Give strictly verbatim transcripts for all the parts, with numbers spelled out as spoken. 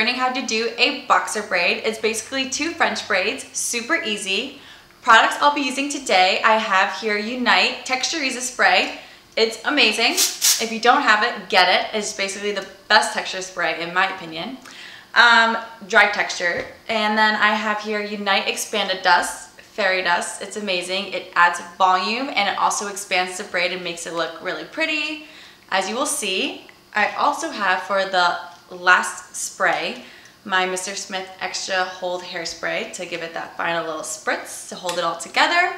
learning how to do a boxer braid. It's basically two French braids, super easy. Products I'll be using today, I have here Unite Texteriza Spray. It's amazing. If you don't have it, get it. It's basically the best texture spray in my opinion. Um, dry texture. And then I have here Unite Expanda Dust, fairy dust. It's amazing. It adds volume and it also expands the braid and makes it look really pretty, as you will see. I also have for the last spray, my Mister Smith Extra Hold Hairspray to give it that final little spritz to hold it all together.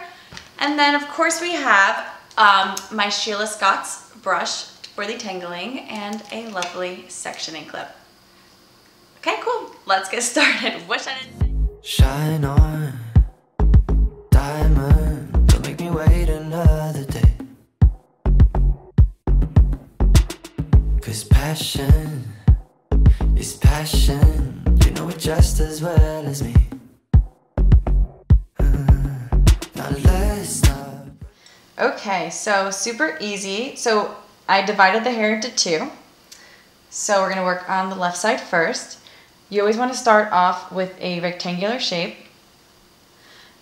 And then of course we have um, my Sheila Scott's brush for the tangling and a lovely sectioning clip. Okay, cool. Let's get started. Wish I didn't shine on, diamond, don't make me wait another day. Cause passion is passion, you know it just as well as me. Uh, now let's stop. Okay, so super easy. So I divided the hair into two. So we're gonna work on the left side first. You always want to start off with a rectangular shape.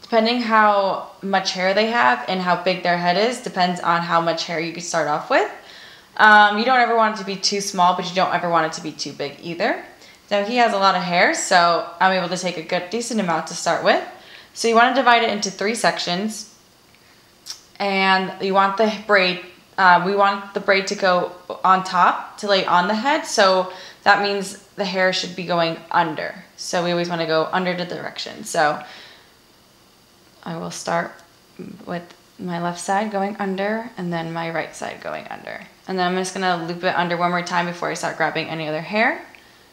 Depending how much hair they have and how big their head is, depends on how much hair you can start off with. Um, you don't ever want it to be too small, but you don't ever want it to be too big either. Now he has a lot of hair, so I'm able to take a good decent amount to start with. So you want to divide it into three sections. And you want the braid, uh, we want the braid to go on top to lay on the head, so that means the hair should be going under. So we always want to go under the direction. So I will start with my left side going under and then my right side going under. And then I'm just going to loop it under one more time before I start grabbing any other hair.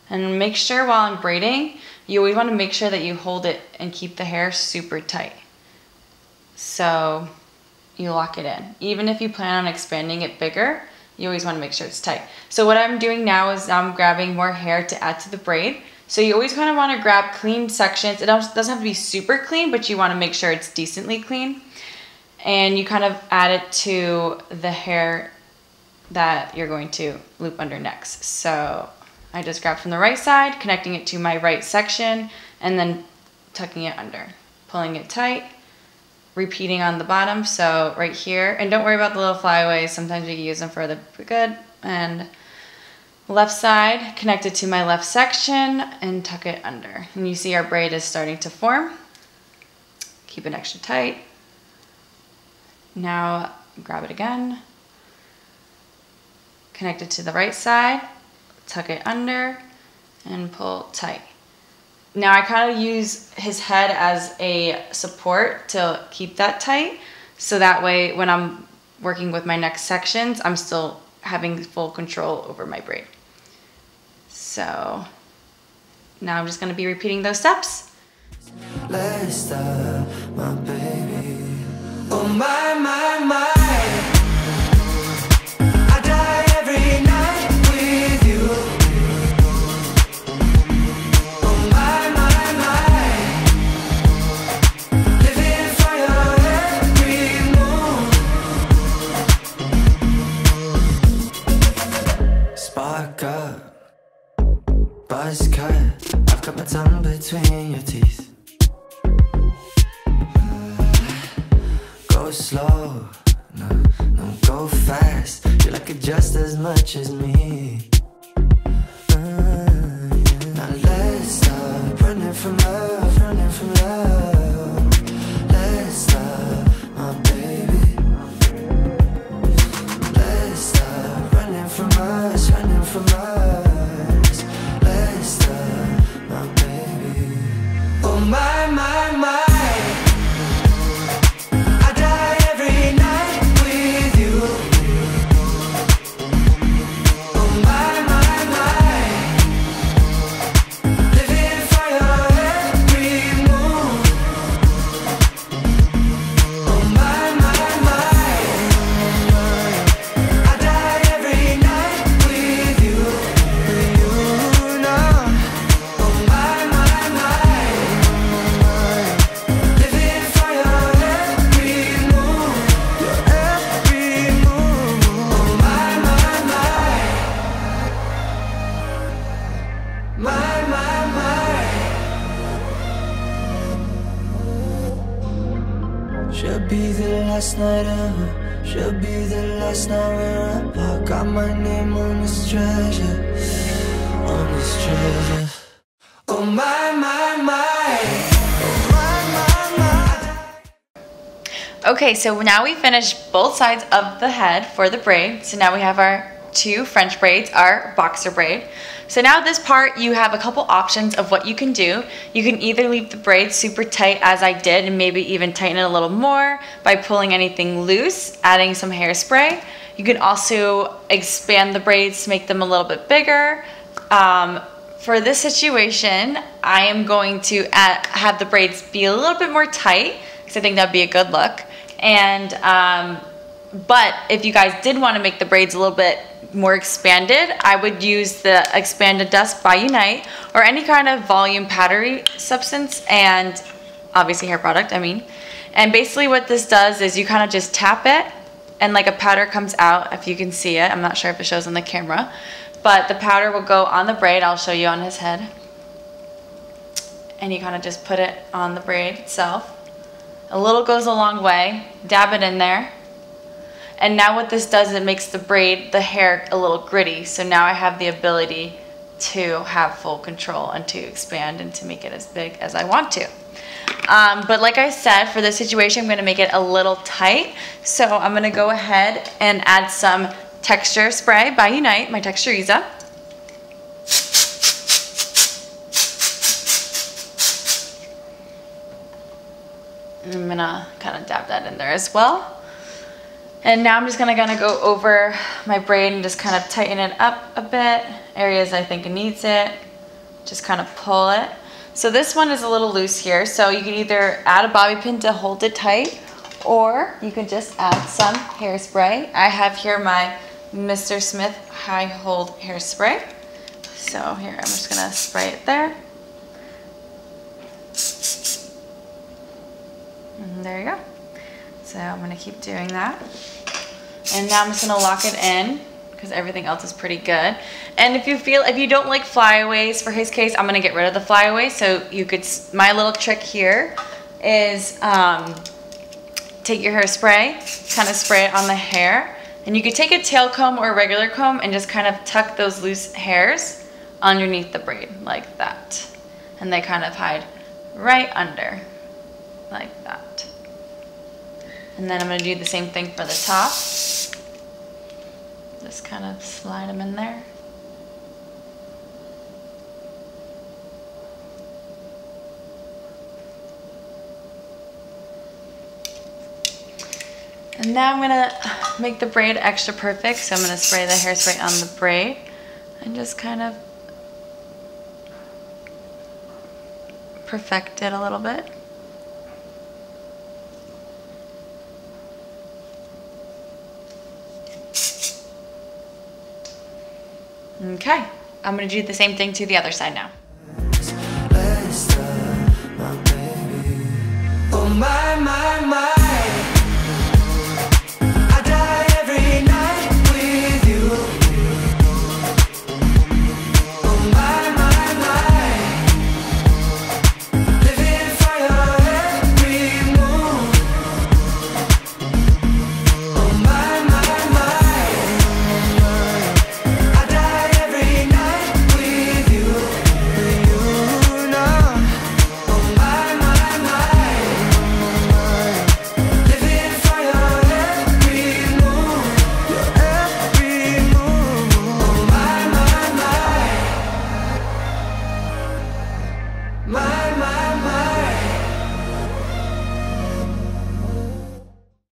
And make sure while I'm braiding, you always want to make sure that you hold it and keep the hair super tight. So you lock it in. Even if you plan on expanding it bigger, you always want to make sure it's tight. So what I'm doing now is I'm grabbing more hair to add to the braid. So you always kind of want to grab clean sections. It doesn't have to be super clean, but you want to make sure it's decently clean. And you kind of add it to the hair that you're going to loop under next. So I just grabbed from the right side, connecting it to my right section, and then tucking it under, pulling it tight. Repeating on the bottom, so right here. And don't worry about the little flyaways. Sometimes you can use them for the good. And left side, connect it to my left section and tuck it under. And you see our braid is starting to form. Keep it extra tight. Now grab it again. Connect it to the right side, tuck it under and pull tight. Now I kind of use his head as a support to keep that tight, so that way when I'm working with my next sections, I'm still having full control over my braid. So now I'm just going to be repeating those steps. Let's start, my baby. Oh my, my, my. Between your teeth, go slow, no, no, go fast. You like it just as much as me. Uh, yeah. Now let's stop running from love, running from love. Let's stop, my baby. Let's stop running from us, running from us. My, my, my. I die every night with you. Oh, Should be the last night ever. Should be the last night we're apart. Got my name on this treasure, on this treasure. Oh my, my, my. Oh my, my, my. Okay, so now we finished both sides of the head for the braid. So now we have our two French braids, our boxer braid. So now this part, you have a couple options of what you can do. You can either leave the braid super tight as I did and maybe even tighten it a little more by pulling anything loose, adding some hairspray. You can also expand the braids to make them a little bit bigger. Um, for this situation, I am going to add, have the braids be a little bit more tight because I think that'd be a good look. And um, but if you guys did want to make the braids a little bit more expanded, I would use the Expanda Dust by Unite or any kind of volume powdery substance, and obviously hair product, I mean. And basically what this does is you kind of just tap it and like a powder comes out, if you can see it. I'm not sure if it shows on the camera, but the powder will go on the braid. I'll show you on his head. And you kind of just put it on the braid itself. A little goes a long way. Dab it in there. And now what this does, it makes the braid, the hair, a little gritty. So now I have the ability to have full control and to expand and to make it as big as I want to. Um, but like I said, for this situation, I'm gonna make it a little tight. So I'm gonna go ahead and add some texture spray by Unite, my Texteriza. I'm gonna kind of dab that in there as well. And now I'm just gonna, gonna go over my braid and just kind of tighten it up a bit. Areas I think it needs it, just kind of pull it. So this one is a little loose here, so you can either add a bobby pin to hold it tight, or you can just add some hairspray. I have here my Mister Smith High Hold Hairspray. So here, I'm just gonna spray it there. And there you go. So I'm gonna keep doing that. And now I'm just gonna lock it in because everything else is pretty good. And if you feel, if you don't like flyaways, for his case, I'm gonna get rid of the flyaways. So you could, my little trick here is um, take your hairspray, kind of spray it on the hair. And you could take a tail comb or a regular comb and just kind of tuck those loose hairs underneath the braid like that. And they kind of hide right under like that. And then I'm gonna do the same thing for the top. Just kind of slide them in there. And now I'm gonna make the braid extra perfect. So I'm gonna spray the hairspray on the braid and just kind of perfect it a little bit. Okay, I'm gonna do the same thing to the other side now.